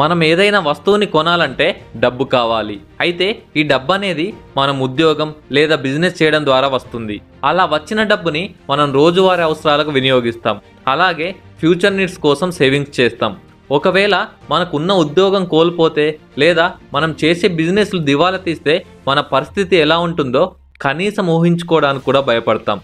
మనం ఏదైనా వస్తువుని కొనాలంటే డబ్బు కావాలి. అయితే ఈ డబ్బు అనేది మనం ఉద్యోగం లేదా బిజినెస్ చేయడం ద్వారా వస్తుంది. అలా వచ్చిన డబ్బుని మనం రోజువారీ అవసరాలకు వినియోగిస్తాం. అలాగే ఫ్యూచర్ నీడ్స్ కోసం సేవింగ్స్ చేస్తాం. ఒకవేళ మనకున్న ఉద్యోగం కోల్పోతే లేదా మనం చేసే బిజినెస్లు దివాలా తీస్తే మన పరిస్థితి ఎలా ఉంటుందో కనీసం ఊహించుకోవడానికి కూడా భయపడతాం.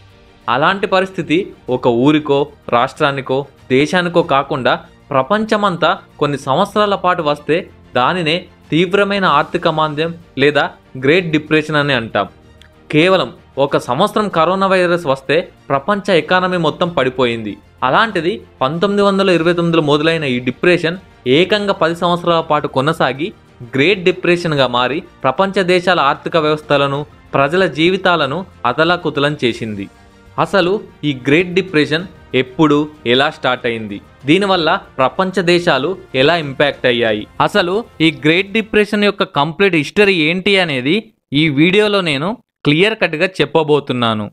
అలాంటి పరిస్థితి ఒక ఊరికో రాష్ట్రానికో దేశానికో కాకుండా ప్రపంచమంతా కొన్ని సంవత్సరాల పాటు వస్తే దానినే తీవ్రమైన ఆర్థిక మాంద్యం లేదా గ్రేట్ డిప్రెషన్ అని అంటాం. కేవలం ఒక సంవత్సరం కరోనా వైరస్ వస్తే ప్రపంచ ఎకానమీ మొత్తం పడిపోయింది. అలాంటిది 1929 మొదలైన ఈ డిప్రెషన్ ఏకంగా 10 సంవత్సరాల పాటు కొనసాగి గ్రేట్ డిప్రెషన్గా మారి ప్రపంచ దేశాల ఆర్థిక వ్యవస్థలను ప్రజల జీవితాలను అతలాకుతలం చేసింది. అసలు ఈ గ్రేట్ డిప్రెషన్ ఎప్పుడు ఎలా స్టార్ట్ అయింది, దీనివల్ల ప్రపంచ దేశాలు ఎలా ఇంపాక్ట్ అయ్యాయి, అసలు ఈ గ్రేట్ డిప్రెషన్ యొక్క కంప్లీట్ హిస్టరీ ఏంటి అనేది ఈ వీడియోలో నేను క్లియర్ కట్గా చెప్పబోతున్నాను.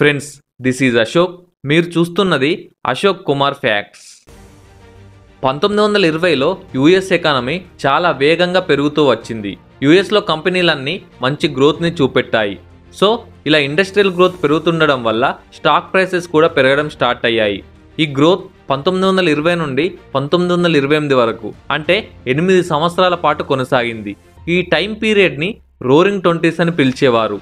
ఫ్రెండ్స్, దిస్ ఈజ్ అశోక్, మీరు చూస్తున్నది అశోక్ కుమార్ ఫ్యాక్ట్స్. 1920లో యుఎస్ ఎకానమీ చాలా వేగంగా పెరుగుతూ వచ్చింది. యుఎస్లో కంపెనీలన్నీ మంచి గ్రోత్ని చూపెట్టాయి. సో ఇలా ఇండస్ట్రియల్ గ్రోత్ పెరుగుతుండడం వల్ల స్టాక్ ప్రైసెస్ కూడా పెరగడం స్టార్ట్ అయ్యాయి. ఈ గ్రోత్ 1920 నుండి 1928 వరకు అంటే 8 సంవత్సరాల పాటు కొనసాగింది. ఈ టైం పీరియడ్ని రోరింగ్ 20s అని పిలిచేవారు.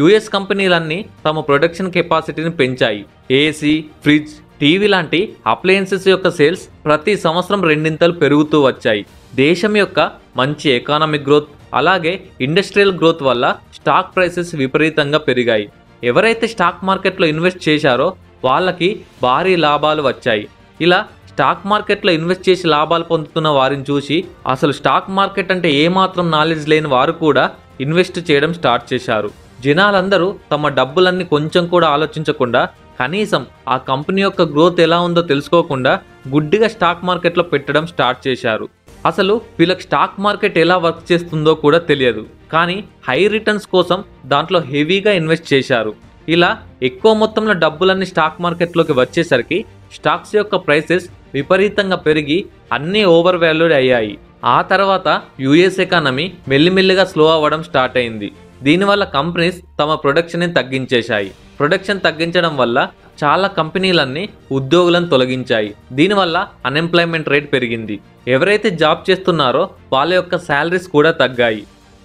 యుఎస్ కంపెనీలన్నీ తమ ప్రొడక్షన్ కెపాసిటీని పెంచాయి. ఏసీ, ఫ్రిడ్జ్, టీవీ లాంటి అప్లయన్సెస్ యొక్క సేల్స్ ప్రతి సంవత్సరం 2x పెరుగుతూ వచ్చాయి. దేశం యొక్క మంచి ఎకానమిక్ గ్రోత్ అలాగే ఇండస్ట్రియల్ గ్రోత్ వల్ల స్టాక్ ప్రైసెస్ విపరీతంగా పెరిగాయి. ఎవరైతే స్టాక్ మార్కెట్లో ఇన్వెస్ట్ చేశారో వాళ్ళకి భారీ లాభాలు వచ్చాయి. ఇలా స్టాక్ మార్కెట్లో ఇన్వెస్ట్ చేసి లాభాలు పొందుతున్న వారిని చూసి అసలు స్టాక్ మార్కెట్ అంటే ఏమాత్రం నాలెడ్జ్ లేని వారు కూడా ఇన్వెస్ట్ చేయడం స్టార్ట్ చేశారు. జనాలందరూ తమ డబ్బులన్నీ కొంచెం కూడా ఆలోచించకుండా, కనీసం ఆ కంపెనీ యొక్క గ్రోత్ ఎలా ఉందో తెలుసుకోకుండా గుడ్డిగా స్టాక్ మార్కెట్లో పెట్టడం స్టార్ట్ చేశారు. అసలు వీళ్ళకి స్టాక్ మార్కెట్ ఎలా వర్క్ చేస్తుందో కూడా తెలియదు, కానీ హై రిటర్న్స్ కోసం దాంట్లో హెవీగా ఇన్వెస్ట్ చేశారు. ఇలా ఎక్కువ మొత్తంలో డబ్బులన్నీ స్టాక్ మార్కెట్లోకి వచ్చేసరికి స్టాక్స్ యొక్క ప్రైసెస్ విపరీతంగా పెరిగి అన్నీ ఓవర్ వాల్యూడ్ అయ్యాయి. ఆ తర్వాత యుఎస్ ఎకానమీ మెల్లిమెల్లిగా స్లో అవ్వడం స్టార్ట్ అయింది. దీనివల్ల కంపెనీస్ తమ ప్రొడక్షన్ని తగ్గించేశాయి. ప్రొడక్షన్ తగ్గించడం వల్ల చాలా కంపెనీలన్నీ ఉద్యోగులను తొలగించాయి. దీనివల్ల అన్ఎంప్లాయ్మెంట్ రేట్ పెరిగింది. ఎవరైతే జాబ్ చేస్తున్నారో వాళ్ళ యొక్క శాలరీస్ కూడా తగ్గాయి.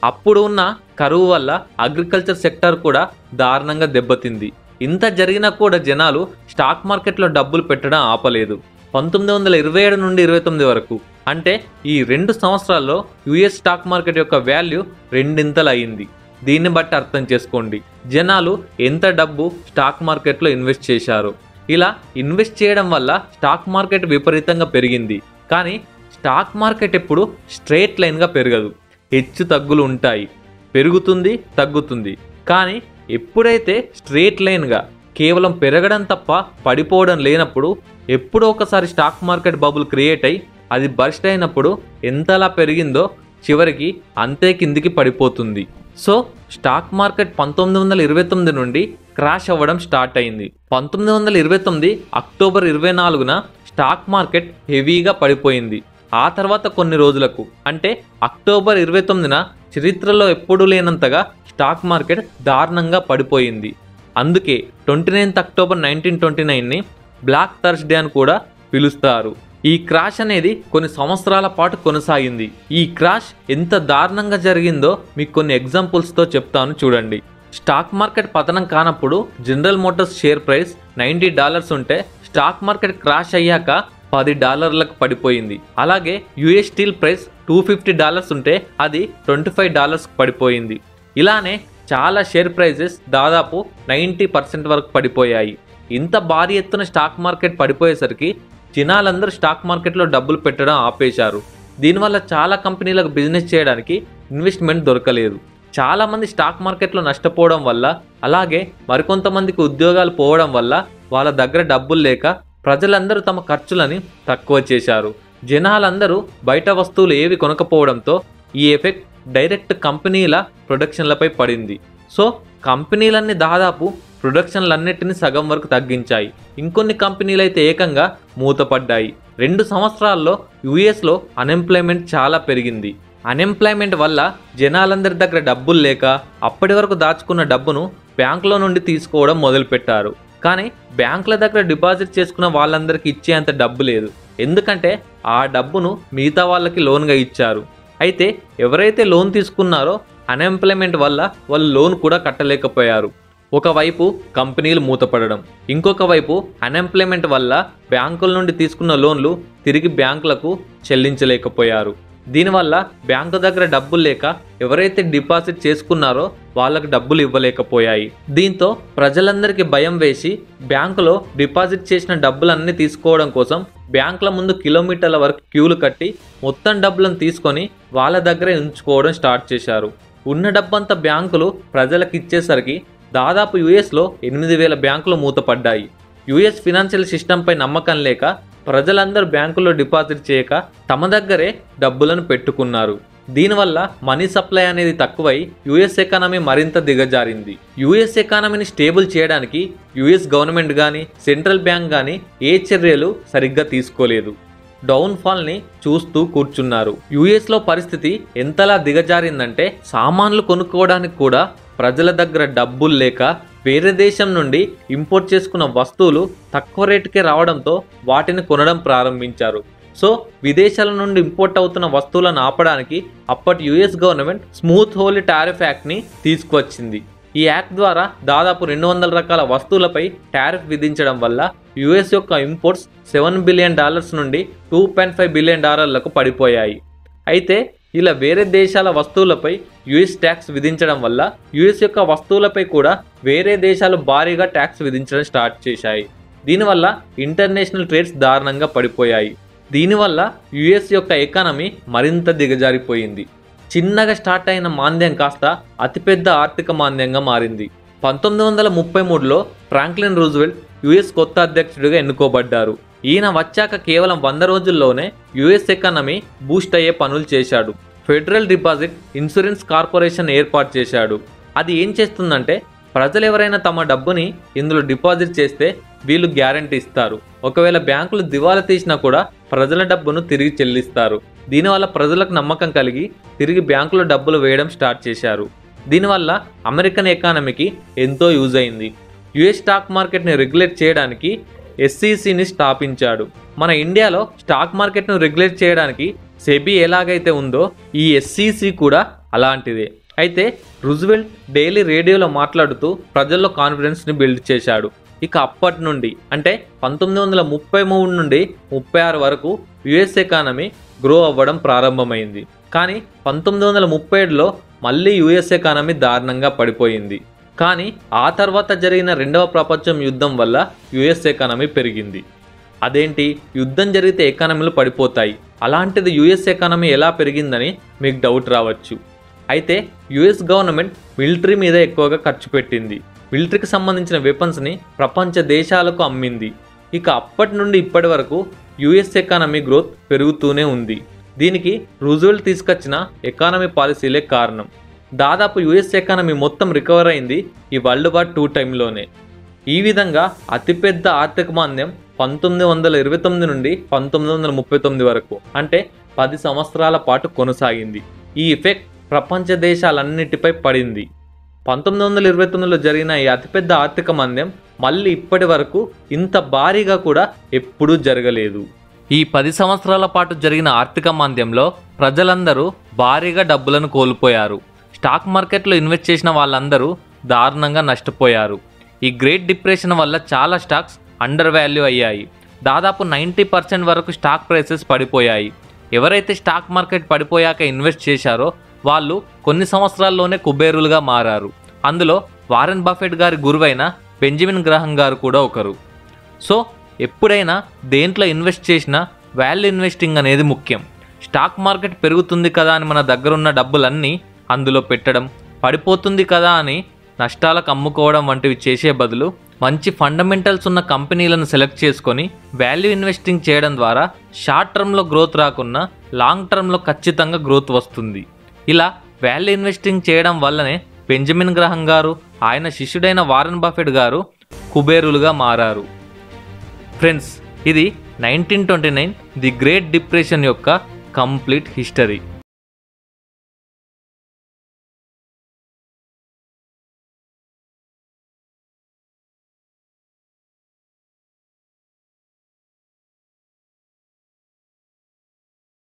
అప్పుడు ఉన్న కరువు వల్ల అగ్రికల్చర్ సెక్టర్ కూడా దారుణంగా దెబ్బతింది. ఇంత జరిగినా కూడా జనాలు స్టాక్ మార్కెట్లో డబ్బులు పెట్టడం ఆపలేదు. 1927 నుండి 1929 వరకు అంటే ఈ 2 సంవత్సరాల్లో యుఎస్ స్టాక్ మార్కెట్ యొక్క వాల్యూ 2x అయింది. దీన్ని బట్టి అర్థం చేసుకోండి జనాలు ఎంత డబ్బు స్టాక్ మార్కెట్లో ఇన్వెస్ట్ చేశారు. ఇలా ఇన్వెస్ట్ చేయడం వల్ల స్టాక్ మార్కెట్ విపరీతంగా పెరిగింది. కానీ స్టాక్ మార్కెట్ ఎప్పుడు స్ట్రెయిట్ లైన్గా పెరగదు, హెచ్చు తగ్గులు ఉంటాయి. పెరుగుతుంది, తగ్గుతుంది. కానీ ఎప్పుడైతే స్ట్రెయిట్ లైన్గా కేవలం పెరగడం తప్ప పడిపోవడం లేనప్పుడు, ఎప్పుడో ఒకసారి స్టాక్ మార్కెట్ బబుల్ క్రియేట్ అయ్యి అది బర్స్ట్ అయినప్పుడు ఎంతలా పెరిగిందో చివరికి అంతే కిందికి పడిపోతుంది. సో స్టాక్ మార్కెట్ 1929 నుండి క్రాష్ అవ్వడం స్టార్ట్ అయింది. 1929 అక్టోబర్ 24న స్టాక్ మార్కెట్ హెవీగా పడిపోయింది. ఆ తర్వాత కొన్ని రోజులకు అంటే అక్టోబర్ 29న చరిత్రలో ఎప్పుడూ లేనంతగా స్టాక్ మార్కెట్ దారుణంగా పడిపోయింది. అందుకే 29th అక్టోబర్ 1929ని బ్లాక్ థర్స్డే అని కూడా పిలుస్తారు. ఈ క్రాష్ అనేది కొన్ని సంవత్సరాల పాటు కొనసాగింది. ఈ క్రాష్ ఎంత దారుణంగా జరిగిందో మీకు కొన్ని ఎగ్జాంపుల్స్తో చెప్తాను చూడండి. స్టాక్ మార్కెట్ పతనం కానప్పుడు జనరల్ మోటార్స్ షేర్ ప్రైస్ $90 ఉంటే స్టాక్ మార్కెట్ క్రాష్ అయ్యాక $10లకు పడిపోయింది. అలాగే యుఎస్ స్టీల్ ప్రైస్ $250 ఉంటే అది $25కు పడిపోయింది. ఇలానే చాలా షేర్ ప్రైజెస్ దాదాపు 90% వరకు పడిపోయాయి. ఇంత భారీ ఎత్తున స్టాక్ మార్కెట్ పడిపోయేసరికి జనాలందరూ స్టాక్ మార్కెట్లో డబ్బులు పెట్టడం ఆపేశారు. దీనివల్ల చాలా కంపెనీలకు బిజినెస్ చేయడానికి ఇన్వెస్ట్మెంట్ దొరకలేదు. చాలామంది స్టాక్ మార్కెట్లో నష్టపోవడం వల్ల అలాగే మరికొంతమందికి ఉద్యోగాలు పోవడం వల్ల వాళ్ళ దగ్గర డబ్బులు లేక ప్రజలందరూ తమ ఖర్చులని తక్కువ చేశారు. జనాలందరూ బయట వస్తువులు ఏవి కొనకపోవడంతో ఈ ఎఫెక్ట్ డైరెక్ట్ కంపెనీల ప్రొడక్షన్లపై పడింది. సో కంపెనీలన్నీ దాదాపు ప్రొడక్షన్లన్నిటిని సగం వరకు తగ్గించాయి. ఇంకొన్ని కంపెనీలు అయితే ఏకంగా మూతపడ్డాయి. 2 సంవత్సరాల్లో యుఎస్లో అన్ఎంప్లాయ్మెంట్ చాలా పెరిగింది. అన్ఎంప్లాయ్మెంట్ వల్ల జనాలందరి దగ్గర డబ్బులు లేక అప్పటి వరకు దాచుకున్న డబ్బును బ్యాంకులో నుండి తీసుకోవడం మొదలుపెట్టారు. కానీ బ్యాంకుల దగ్గర డిపాజిట్ చేసుకున్న వాళ్ళందరికీ ఇచ్చేంత డబ్బు లేదు. ఎందుకంటే ఆ డబ్బును మిగతా వాళ్ళకి లోన్గా ఇచ్చారు. అయితే ఎవరైతే లోన్ తీసుకున్నారో అన్ఎంప్లాయ్మెంట్ వల్ల వాళ్ళు లోన్ కూడా కట్టలేకపోయారు. ఒకవైపు కంపెనీలు మూతపడడం, ఇంకొక వైపు అన్ఎంప్లాయ్మెంట్ వల్ల బ్యాంకుల నుండి తీసుకున్న లోన్లు తిరిగి బ్యాంకులకు చెల్లించలేకపోయారు. దీనివల్ల బ్యాంకు దగ్గర డబ్బులు లేక ఎవరైతే డిపాజిట్ చేసుకున్నారో వాళ్ళకు డబ్బులు ఇవ్వలేకపోయాయి. దీంతో ప్రజలందరికీ భయం వేసి బ్యాంకులో డిపాజిట్ చేసిన డబ్బులన్నీ తీసుకోవడం కోసం బ్యాంకుల ముందు కిలోమీటర్ల వరకు క్యూలు కట్టి మొత్తం డబ్బులను తీసుకొని వాళ్ళ దగ్గరే ఉంచుకోవడం స్టార్ట్ చేశారు. ఉన్న డబ్బంతా బ్యాంకులు ప్రజలకు ఇచ్చేసరికి దాదాపు యుఎస్లో 8000 బ్యాంకులు మూతపడ్డాయి. యుఎస్ ఫినాన్షియల్ సిస్టంపై నమ్మకం లేక ప్రజలందరూ బ్యాంకుల్లో డిపాజిట్ చేయక తమ దగ్గరే డబ్బులను పెట్టుకున్నారు. దీనివల్ల మనీ సప్లై అనేది తక్కువై యుఎస్ ఎకానమీ మరింత దిగజారింది. యుఎస్ ఎకానమీని స్టేబుల్ చేయడానికి యుఎస్ గవర్నమెంట్ కానీ సెంట్రల్ బ్యాంక్ కానీ ఏ చర్యలు సరిగ్గా తీసుకోలేదు. డౌన్ఫాల్ని చూస్తూ కూర్చున్నారు. యుఎస్లో పరిస్థితి ఎంతలా దిగజారిందంటే సామాన్లు కొనుక్కోవడానికి కూడా ప్రజల దగ్గర డబ్బులు లేక వేరే దేశం నుండి ఇంపోర్ట్ చేసుకున్న వస్తువులు తక్కువ రేటుకే రావడంతో వాటిని కొనడం ప్రారంభించారు. సో విదేశాల నుండి ఇంపోర్ట్ అవుతున్న వస్తువులను ఆపడానికి అప్పటి US government Smoot Hawley tariff యాక్ట్ని తీసుకువచ్చింది. ఈ యాక్ట్ ద్వారా దాదాపు 200 రకాల వస్తువులపై టారిఫ్ విధించడం వల్ల యుఎస్ యొక్క ఇంపోర్ట్స్ $7 బిలియన్ నుండి $2.5 బిలియన్ పడిపోయాయి. అయితే ఇలా వేరే దేశాల వస్తువులపై యుఎస్ ట్యాక్స్ విధించడం వల్ల యుఎస్ యొక్క వస్తువులపై కూడా వేరే దేశాలు భారీగా ట్యాక్స్ విధించడం స్టార్ట్ చేశాయి. దీనివల్ల ఇంటర్నేషనల్ ట్రేడ్స్ దారుణంగా పడిపోయాయి. దీనివల్ల యుఎస్ యొక్క ఎకానమీ మరింత దిగజారిపోయింది. చిన్నగా స్టార్ట్ అయిన మాంద్యం కాస్త అతిపెద్ద ఆర్థిక మాంద్యంగా మారింది. 1933లో ఫ్రాంక్లిన్ రూజ్వెల్ట్ యుఎస్ కొత్త అధ్యక్షుడిగా ఎన్నుకోబడ్డారు. ఈయన వచ్చాక కేవలం 100 రోజుల్లోనే యుఎస్ ఎకానమీ బూస్ట్ అయ్యే పనులు చేశాడు. ఫెడరల్ డిపాజిట్ ఇన్సూరెన్స్ కార్పొరేషన్ ఏర్పాటు చేశాడు. అది ఏం చేస్తుందంటే ప్రజలు ఎవరైనా తమ డబ్బుని ఇందులో డిపాజిట్ చేస్తే వీళ్ళు గ్యారంటీ ఇస్తారు. ఒకవేళ బ్యాంకులు దివాలా తీసినా కూడా ప్రజల డబ్బును తిరిగి చెల్లిస్తారు. దీనివల్ల ప్రజలకు నమ్మకం కలిగి తిరిగి బ్యాంకులో డబ్బులు వేయడం స్టార్ట్ చేశారు. దీనివల్ల అమెరికన్ ఎకానమీకి ఎంతో యూజ్ అయింది. యుఎస్ స్టాక్ మార్కెట్ని రెగ్యులేట్ చేయడానికి SECని స్థాపించాడు. మన ఇండియాలో స్టాక్ మార్కెట్ను రెగ్యులేట్ చేయడానికి సెబీ ఎలాగైతే ఉందో ఈ SEC కూడా అలాంటిదే. అయితే రూజ్వెల్ట్ డైలీ రేడియోలో మాట్లాడుతూ ప్రజల్లో కాన్ఫిడెన్స్ని బిల్డ్ చేశాడు. ఇక అప్పటి నుండి అంటే 1933 నుండి 36 వరకు యుఎస్ ఎకానమీ గ్రో అవ్వడం ప్రారంభమైంది. కానీ 1937లో మళ్ళీ యుఎస్ ఎకానమీ దారుణంగా పడిపోయింది. కానీ ఆ తర్వాత జరిగిన 2వ ప్రపంచ యుద్ధం వల్ల యుఎస్ ఎకానమీ పెరిగింది. అదేంటి, యుద్ధం జరిగితే ఎకానమీలు పడిపోతాయి, అలాంటిది యుఎస్ ఎకానమీ ఎలా పెరిగిందని మీకు డౌట్ రావచ్చు. అయితే యుఎస్ గవర్నమెంట్ మిలిటరీ మీద ఎక్కువగా ఖర్చు పెట్టింది. మిలిటరీకి సంబంధించిన వెపన్స్ని ప్రపంచ దేశాలకు అమ్మింది. ఇక అప్పటి నుండి ఇప్పటి వరకు యుఎస్ ఎకానమీ గ్రోత్ పెరుగుతూనే ఉంది. దీనికి రూజ్వెల్ట్ తీసుకొచ్చిన ఎకానమీ పాలసీలే కారణం. దాదాపు యుఎస్ ఎకానమీ మొత్తం రికవర్ అయింది ఈ WWII టైంలోనే. ఈ విధంగా అతిపెద్ద ఆర్థిక మాంద్యం 1929 నుండి 1939 వరకు అంటే 10 సంవత్సరాల పాటు కొనసాగింది. ఈ ఎఫెక్ట్ ప్రపంచ దేశాలన్నిటిపై పడింది. 1929లో జరిగిన ఈ అతిపెద్ద ఆర్థిక మాంద్యం మళ్ళీ ఇప్పటి వరకు ఇంత భారీగా కూడా ఎప్పుడూ జరగలేదు. ఈ 10 సంవత్సరాల పాటు జరిగిన ఆర్థిక మాంద్యంలో ప్రజలందరూ భారీగా డబ్బులను కోల్పోయారు. స్టాక్ మార్కెట్లో ఇన్వెస్ట్ చేసిన వాళ్ళందరూ దారుణంగా నష్టపోయారు. ఈ గ్రేట్ డిప్రెషన్ వల్ల చాలా స్టాక్స్ అండర్ వాల్యూ అయ్యాయి. దాదాపు 90% వరకు స్టాక్ ప్రైసెస్ పడిపోయాయి. ఎవరైతే స్టాక్ మార్కెట్ పడిపోయాక ఇన్వెస్ట్ చేశారో వాళ్ళు కొన్ని సంవత్సరాల్లోనే కుబేరులుగా మారారు. అందులో వారెన్ బఫెట్ గారి గురువైన బెంజమిన్ గ్రహం గారు కూడా ఒకరు. సో ఎప్పుడైనా దేంట్లో ఇన్వెస్ట్ చేసినా వాల్యూ ఇన్వెస్టింగ్ అనేది ముఖ్యం. స్టాక్ మార్కెట్ పెరుగుతుంది కదా అని మన దగ్గరున్న డబ్బులన్నీ అందులో పెట్టడం, పడిపోతుంది కదా అని నష్టాలకు అమ్ముకోవడం వంటివి చేసే బదులు మంచి ఫండమెంటల్స్ ఉన్న కంపెనీలను సెలెక్ట్ చేసుకొని వాల్యూ ఇన్వెస్టింగ్ చేయడం ద్వారా షార్ట్ టర్మ్లో గ్రోత్ రాకున్నా లాంగ్ టర్మ్లో ఖచ్చితంగా గ్రోత్ వస్తుంది. ఇలా వాల్యూ ఇన్వెస్టింగ్ చేయడం వల్లనే బెంజమిన్ గ్రహం గారు, ఆయన శిష్యుడైన వారన్ బఫెట్ గారు కుబేరులుగా మారారు. ఫ్రెండ్స్, ఇది 1929 ది గ్రేట్ డిప్రెషన్ యొక్క కంప్లీట్ హిస్టరీ.